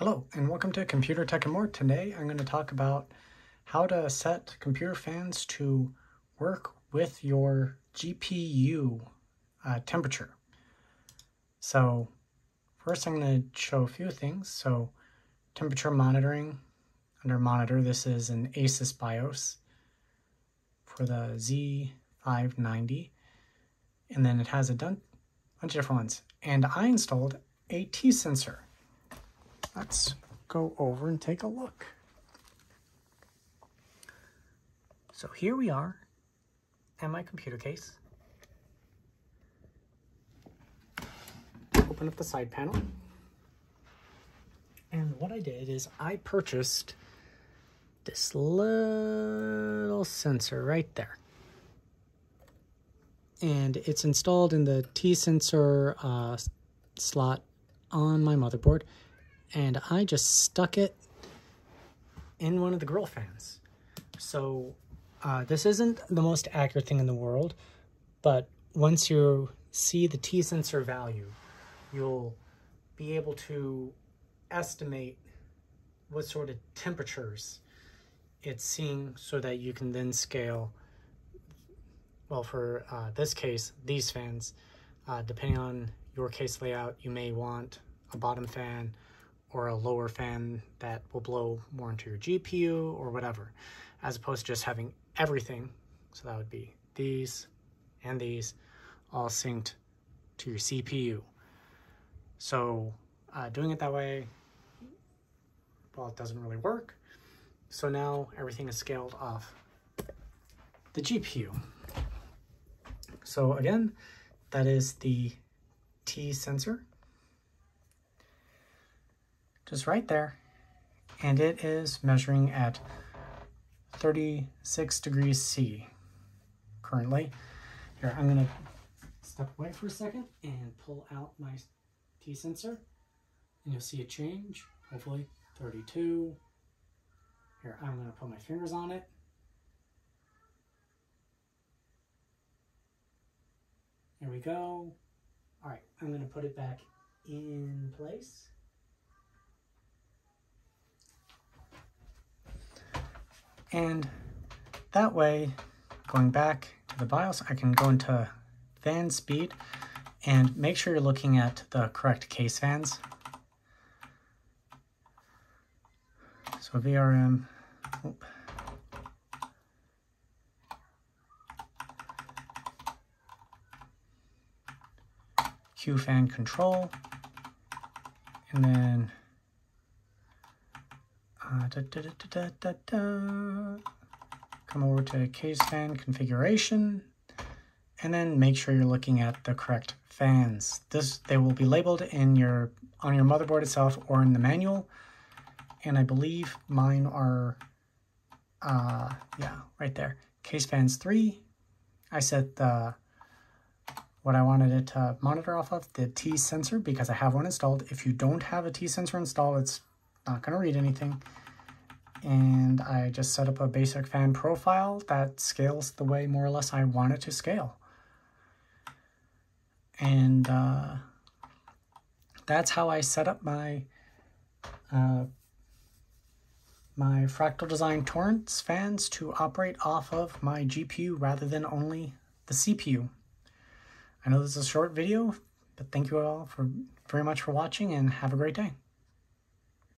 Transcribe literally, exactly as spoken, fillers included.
Hello and welcome to Computer Tech and More. Today I'm going to talk about how to set computer fans to work with your G P U uh, temperature. So first I'm going to show a few things. So temperature monitoring, under monitor this is an Asus BIOS for the Z five ninety, and then it has a bunch of different ones. And I installed a T-Sensor. Let's go over and take a look. So here we are in my computer case. Open up the side panel. And what I did is I purchased this little sensor right there. And it's installed in the T-Sensor uh, slot on my motherboard. And I just stuck it in one of the grill fans. So uh, this isn't the most accurate thing in the world, but once you see the T-Sensor value, you'll be able to estimate what sort of temperatures it's seeing so that you can then scale, well, for uh, this case, these fans. Uh, depending on your case layout, you may want a bottom fan, or a lower fan that will blow more into your G P U or whatever, as opposed to just having everything. So that would be these and these all synced to your C P U. So uh, doing it that way, well, it doesn't really work. So now everything is scaled off the G P U. So again, that is the T-Sensor. Just right there, and it is measuring at thirty-six degrees C currently. Here, I'm gonna step away for a second and pull out my T-Sensor, and you'll see a change, hopefully, thirty-two. Here, I'm gonna put my fingers on it. There we go. All right, I'm gonna put it back in place. And that way, going back to the BIOS, I can go into fan speed and make sure you're looking at the correct case fans. So V R M, oop. Q fan control, and then Uh, da, da, da, da, da, da. Come over to case fan configuration, and then make sure you're looking at the correct fans. This they will be labeled in your on your motherboard itself or in the manual. And I believe mine are, uh, yeah, right there. Case fans three. I set the what I wanted it to monitor off of, the T-Sensor, because I have one installed. If you don't have a T-Sensor installed, it's not going to read anything. And I just set up a basic fan profile that scales the way more or less I want it to scale. And uh, that's how I set up my uh, my Fractal Design Torrents fans to operate off of my G P U rather than only the C P U. I know this is a short video, but thank you all for very much for watching, and have a great day.